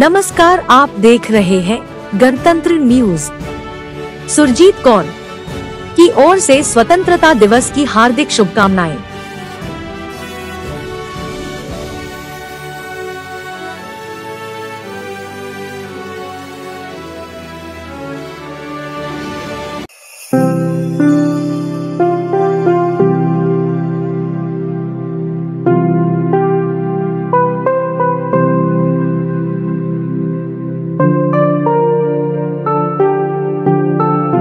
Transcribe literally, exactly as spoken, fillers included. नमस्कार, आप देख रहे हैं गणतंत्र न्यूज। सुरजीत कौर की ओर से स्वतंत्रता दिवस की हार्दिक शुभकामनाएं।